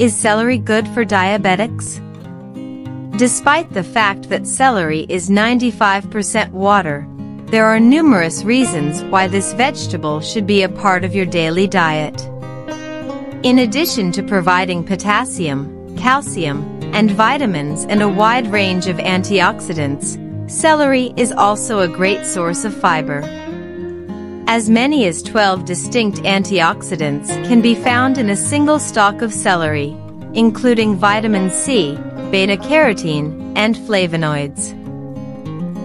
Is celery good for diabetics? Despite the fact that celery is 95% water, there are numerous reasons why this vegetable should be a part of your daily diet. In addition to providing potassium, calcium, and vitamins and a wide range of antioxidants, celery is also a great source of fiber. As many as 12 distinct antioxidants can be found in a single stalk of celery, including vitamin C, beta-carotene, and flavonoids.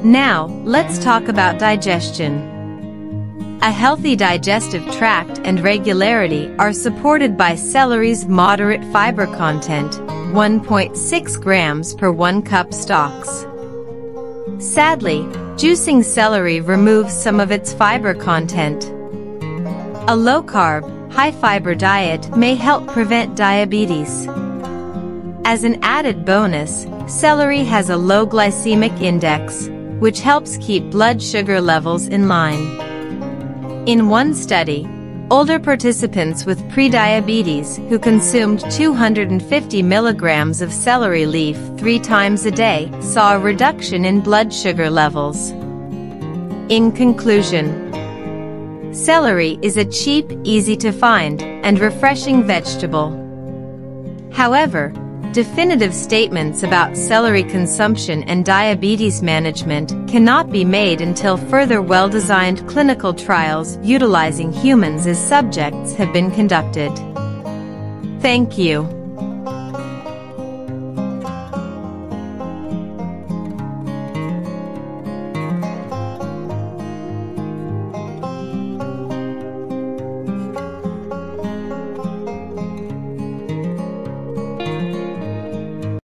Now, let's talk about digestion. A healthy digestive tract and regularity are supported by celery's moderate fiber content, 1.6 grams per 1 cup stalks. Sadly, juicing celery removes some of its fiber content. A low-carb, high-fiber diet may help prevent diabetes. As an added bonus, celery has a low glycemic index, which helps keep blood sugar levels in line. In one study, older participants with prediabetes who consumed 250 milligrams of celery leaf 3 times a day saw a reduction in blood sugar levels. In conclusion, celery is a cheap, easy-to-find, and refreshing vegetable. However, definitive statements about celery consumption and diabetes management cannot be made until further well-designed clinical trials utilizing humans as subjects have been conducted. Thank you.